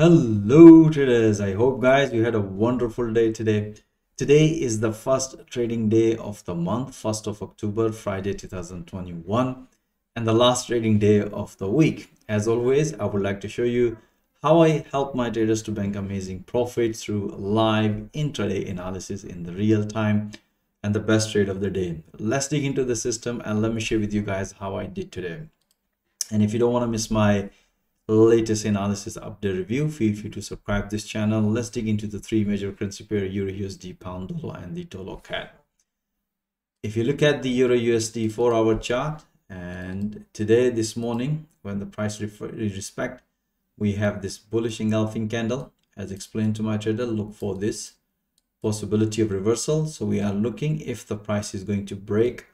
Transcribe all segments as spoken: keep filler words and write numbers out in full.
Hello traders, I hope guys you had a wonderful day today. Today is the first trading day of the month, first of October, Friday two thousand twenty-one, and the last trading day of the week. As always, I would like to show you how I help my traders to bank amazing profit through live intraday analysis in the real time and the best trade of the day. Let's dig into the system and let me share with you guys how I did today. And if you don't want to miss my latest analysis update review, feel free to subscribe to this channel. Let's dig into the three major currency pair: EURUSD, pound dollar, and the dollar C A D. If you look at the EURUSD four hour chart, and today this morning when the price respect, we have this bullish engulfing candle. As explained to my trader, look for this possibility of reversal. So we are looking if the price is going to break.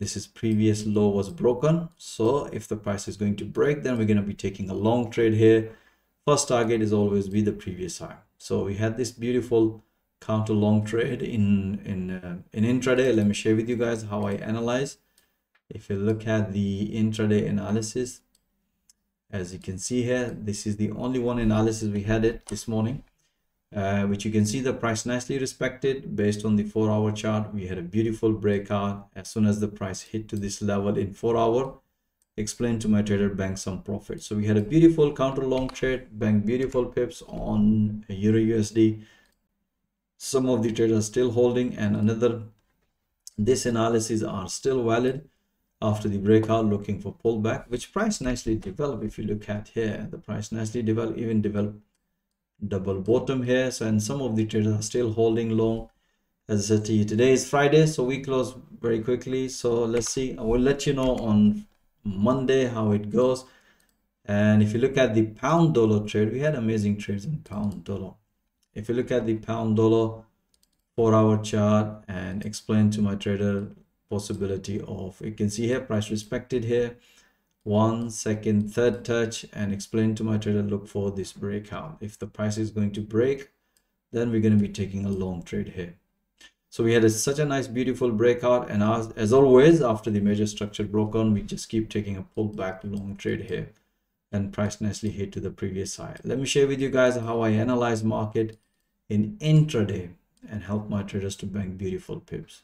This is previous low was broken. So if the price is going to break, then we're going to be taking a long trade here. First target is always be the previous high. So we had this beautiful counter long trade in in uh, in intraday. Let me share with you guys how I analyze. If you look at the intraday analysis, as you can see here, this is the only one analysis we had it this morning, uh, which you can see the price nicely respected based on the four hour chart. We had a beautiful breakout. As soon as the price hit to this level in four hour, explained to my trader, bank some profit. So we had a beautiful counter long trade, bank beautiful pips on EURUSD. Some of the traders still holding and another, this analysis are still valid. After the breakout, looking for pullback, which price nicely developed. If you look at here, the price nicely developed, even developed double bottom here. So, and some of the traders are still holding long. As I said to you, today is Friday, so we close very quickly. So let's see, I will let you know on Monday how it goes. And if you look at the pound dollar trade, we had amazing trades in pound dollar. If you look at the pound dollar four hour chart and explain to my trader possibility of, you can see here price respected here, one second third touch, and explain to my trader, look for this breakout. If the price is going to break, then we're going to be taking a long trade here. So we had a, such a nice beautiful breakout, and as, as always after the major structure broke on, we just keep taking a pullback long trade here, and price nicely hit to the previous side. Let me share with you guys how I analyze market in intraday and help my traders to bank beautiful pips.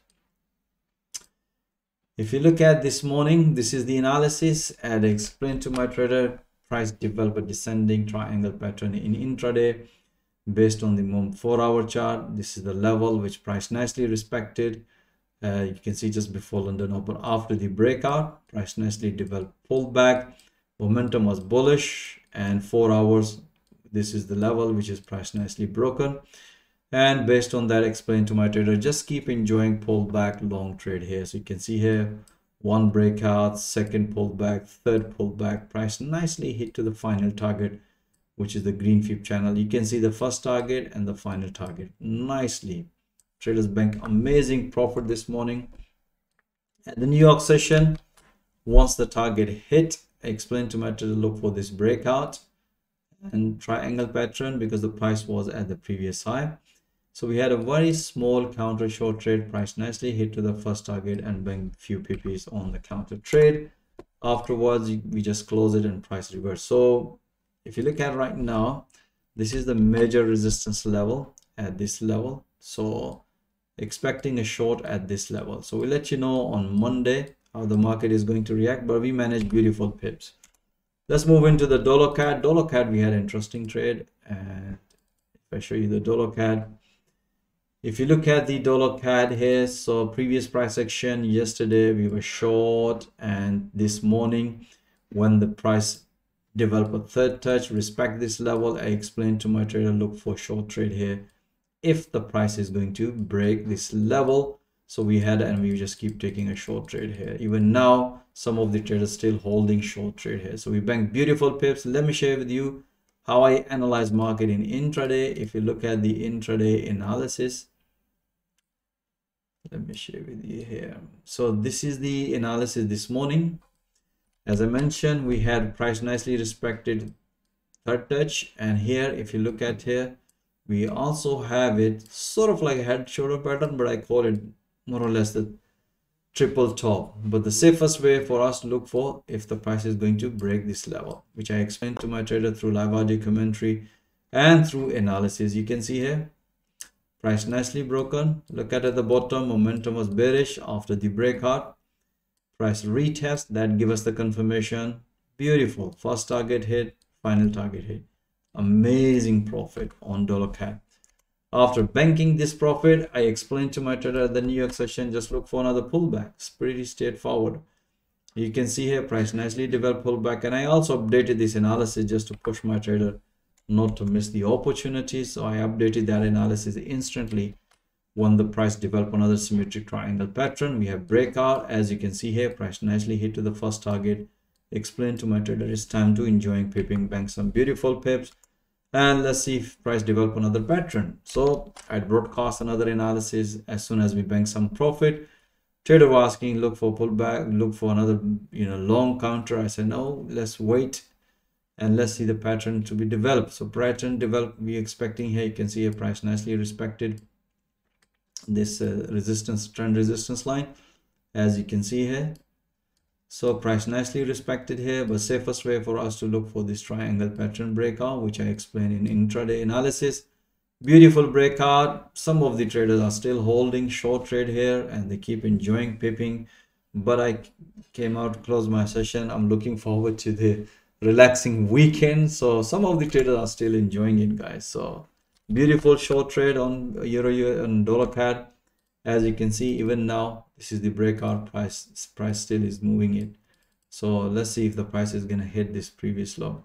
If you look at this morning, this is the analysis, and I explained to my trader, price developed a descending triangle pattern in intraday based on the moment four hour chart. This is the level which price nicely respected. Uh, you can see just before London Open, after the breakout, price nicely developed pullback. Momentum was bullish, and four hours, this is the level which is price nicely broken. And based on that, explain to my trader, just keep enjoying pullback long trade here. So you can see here, one breakout, second pullback, third pullback, price nicely hit to the final target, which is the green F I B channel. You can see the first target and the final target nicely. Traders bank amazing profit this morning. At the New York session, once the target hit, explain to my trader, look for this breakout and triangle pattern, because the price was at the previous high. So we had a very small counter short trade, price nicely hit to the first target and banked few P Ps on the counter trade. Afterwards, we just close it and price reverse. So if you look at right now, this is the major resistance level at this level. So expecting a short at this level. So we'll let you know on Monday how the market is going to react, but we manage beautiful pips. Let's move into the dollar C A D. Dollar C A D, we had an interesting trade. And if I show you the dollar C A D, if you look at the dollar C A D here, so previous price action yesterday we were short, and this morning when the price developed a third touch, respect this level, I explained to my trader, look for short trade here if the price is going to break this level. So we had, and we just keep taking a short trade here. Even now some of the traders still holding short trade here. So we bank beautiful pips. Let me share with you how I analyze market in intraday. If you look at the intraday analysis, let me share with you here. So this is the analysis this morning. As I mentioned, we had price nicely respected third touch, and here if you look at here, we also have it sort of like a head shoulder pattern, but I call it more or less the triple top. But the safest way for us to look for if the price is going to break this level, which I explained to my trader through live audio commentary, And through analysis, you can see here, price nicely broken. Look at at the bottom, momentum was bearish after the breakout. Price retest, that give us the confirmation. Beautiful, first target hit, final target hit. Amazing profit on dollar C A D. After banking this profit, I explained to my trader at the New York session, just look for another pullback. It's pretty straightforward. You can see here, price nicely developed pullback. And I also updated this analysis just to push my trader not to miss the opportunity. So I updated that analysis instantly when the price developed another symmetric triangle pattern. We have breakout. As you can see here, price nicely hit to the first target. Explain to my trader it's time to enjoying pipping bank some beautiful pips, and let's see if price develop another pattern. So I broadcast another analysis. As soon as we bank some profit, trader was asking, look for pullback, look for another, you know, long counter. I said no, let's wait and let's see the pattern to be developed. So pattern developed, we expecting here. You can see a price nicely respected this uh, resistance, trend resistance line, as you can see here. So price nicely respected here, but safest way for us to look for this triangle pattern breakout, which I explained in intraday analysis. Beautiful breakout. Some of the traders are still holding short trade here and they keep enjoying pipping, but I came out to close my session. I'm looking forward to the relaxing weekend. So some of the traders are still enjoying it, guys. So beautiful short trade on euro and dollar C A D. As you can see, even now, this is the breakout. Price price still is moving it. So let's see if the price is going to hit this previous low.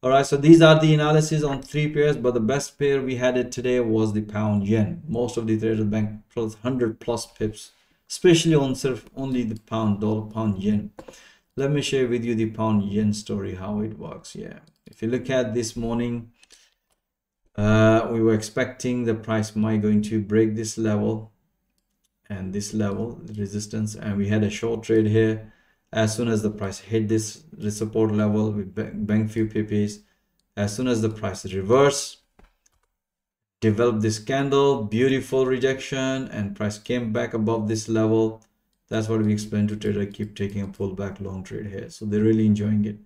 All right, so these are the analysis on three pairs, but the best pair we had it today was the pound yen. Most of the traders bank plus one hundred plus pips, especially on surf, only the pound dollar, pound yen. Let me share with you the pound yen story, how it works. Yeah, if you look at this morning, uh, we were expecting the price might going to break this level and this level resistance, and we had a short trade here. As soon as the price hit this support level, we bank few P Ps. As soon as the price reversed, developed this candle, beautiful rejection, and price came back above this level. That's what we explained to trader, keep taking a pullback long trade here. So they're really enjoying it.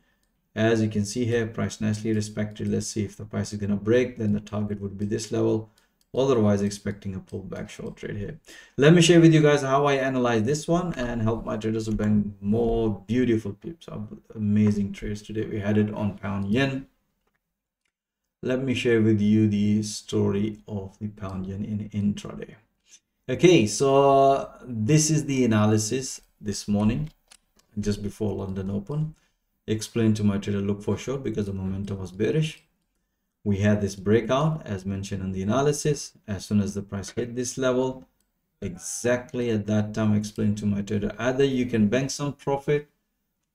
As you can see here, price nicely respected. Let's see if the price is gonna break, then the target would be this level. Otherwise, expecting a pullback short trade here. Let me share with you guys how I analyze this one and help my traders to bank more beautiful pips. Amazing trades today we had it on pound yen. Let me share with you the story of the pound yen in intraday. Okay, so this is the analysis this morning just before London Open. Explain to my trader, look for short because the momentum was bearish. We had this breakout as mentioned in the analysis. As soon as the price hit this level, exactly at that time, I explained to my trader, either you can bank some profit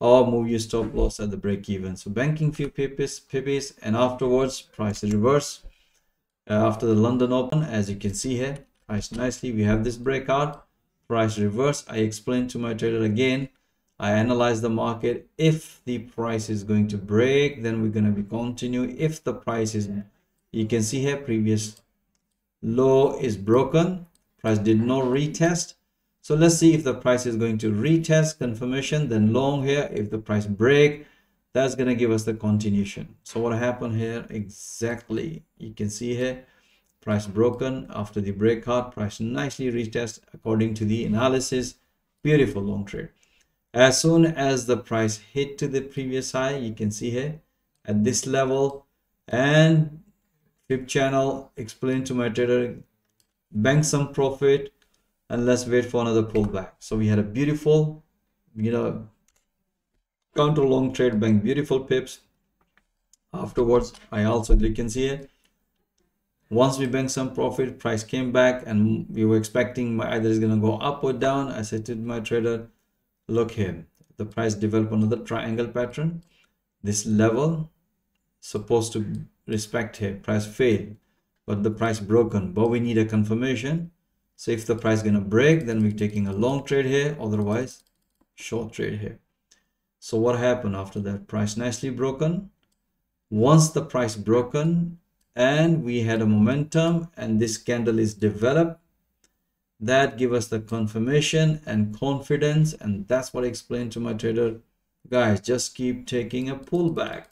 or move your stop loss at the break even. So banking few pips, and afterwards price reverse. Uh, after the London Open, as you can see here, price nicely, we have this breakout, price reverse. I explained to my trader again, I analyze the market. If the price is going to break, then we're going to be continue. If the price is, you can see here, previous low is broken. Price did not retest. So let's see if the price is going to retest confirmation, then long here. If the price break, that's going to give us the continuation. So what happened here? Exactly. You can see here, price broken after the breakout, price nicely retest according to the analysis. Beautiful long trade. As soon as the price hit to the previous high, you can see here at this level, and pip channel explained to my trader, bank some profit and let's wait for another pullback. So we had a beautiful, you know, counter long trade, bank beautiful pips. Afterwards, I also, you can see here, once we banked some profit, price came back and we were expecting my either is going to go up or down. I said to my trader, look here, the price developed another triangle pattern. This level supposed to respect here, price failed, but the price broken, but we need a confirmation. So if the price gonna break, then we're taking a long trade here, otherwise short trade here. So what happened after that? Price nicely broken. Once the price broken and we had a momentum and this candle is developed, that give us the confirmation and confidence. And that's what I explained to my trader, guys, just keep taking a pullback.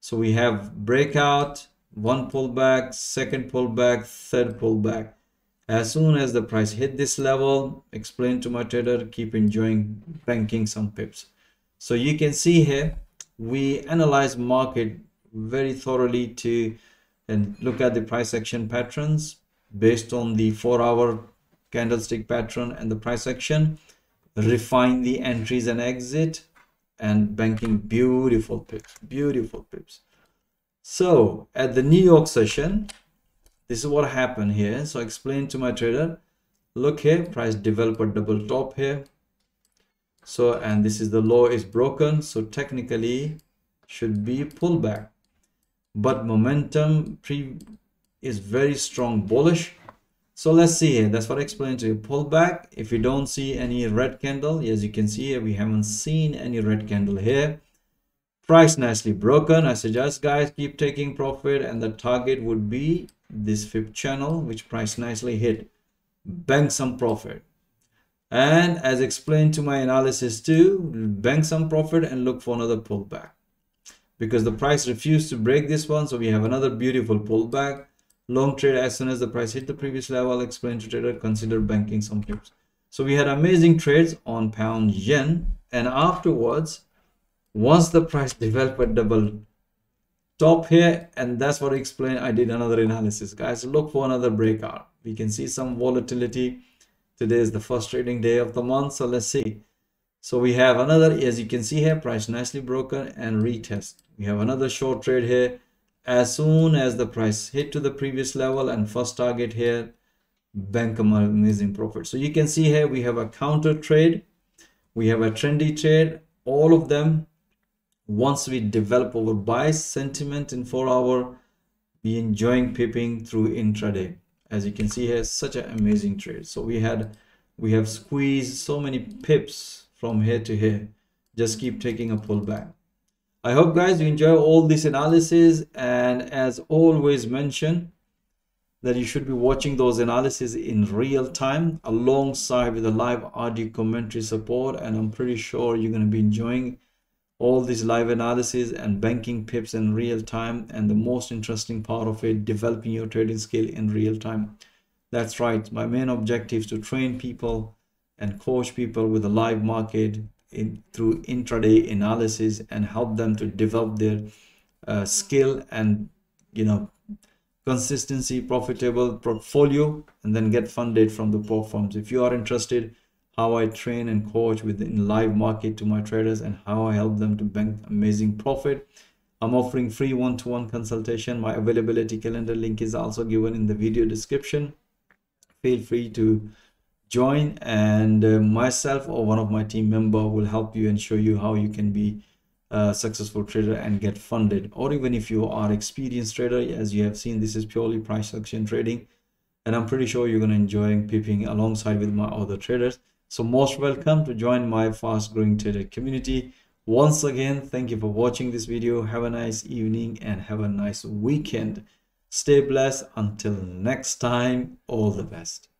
So we have breakout, one pullback, second pullback, third pullback. As soon as the price hit this level, explain to my trader, keep enjoying banking some pips. So you can see here, we analyze market very thoroughly to and look at the price action patterns based on the four hour candlestick pattern and the price action, refine the entries and exit, and banking beautiful pips, beautiful pips. So at the New York session, this is what happened here. So I explained to my trader, look here, price developed a double top here. So, and this is the low is broken. So technically should be pullback, but momentum pre is very strong bullish. So let's see here. That's what I explained to you. Pullback. If you don't see any red candle, as you can see here, we haven't seen any red candle here. Price nicely broken. I suggest guys keep taking profit, and the target would be this fifth channel, which price nicely hit. Bank some profit. And as explained to my analysis too, bank some profit and look for another pullback, because the price refused to break this one. So we have another beautiful pullback. Long trade as soon as the price hit the previous level. Explain to trader, consider banking some pips. So we had amazing trades on pound yen, and afterwards, once the price developed a double top here, and that's what I explained. I did another analysis, guys. Look for another breakout. We can see some volatility. Today is the first trading day of the month, so let's see. So we have another, as you can see here, price nicely broken and retest. We have another short trade here. As soon as the price hit to the previous level and first target here, bank amazing profit. So you can see here, we have a counter trade, we have a trendy trade, all of them. Once we develop our buy sentiment in four hour, be enjoying pipping through intraday. As you can see here, such an amazing trade. So we had, we have squeezed so many pips from here to here. Just keep taking a pullback. I hope guys you enjoy all this analysis, and as always mentioned that you should be watching those analyses in real time alongside with the live audio commentary support, and I'm pretty sure you're going to be enjoying all these live analysis and banking pips in real time, and the most interesting part of it, developing your trading skill in real time. That's right, my main objective is to train people and coach people with a live market In, through intraday analysis, and help them to develop their uh, skill and, you know, consistency, profitable portfolio, and then get funded from the platforms. If you are interested how I train and coach within live market to my traders and how I help them to bank amazing profit, I'm offering free one-to-one consultation. My availability calendar link is also given in the video description. Feel free to join, and uh, myself or one of my team member will help you and show you how you can be a successful trader and get funded. Or even if you are experienced trader, as you have seen, this is purely price action trading, and I'm pretty sure you're going to enjoy pipping alongside with my other traders. So most welcome to join my fast growing trader community. Once again, thank you for watching this video. Have a nice evening and have a nice weekend. Stay blessed. Until next time, all the best.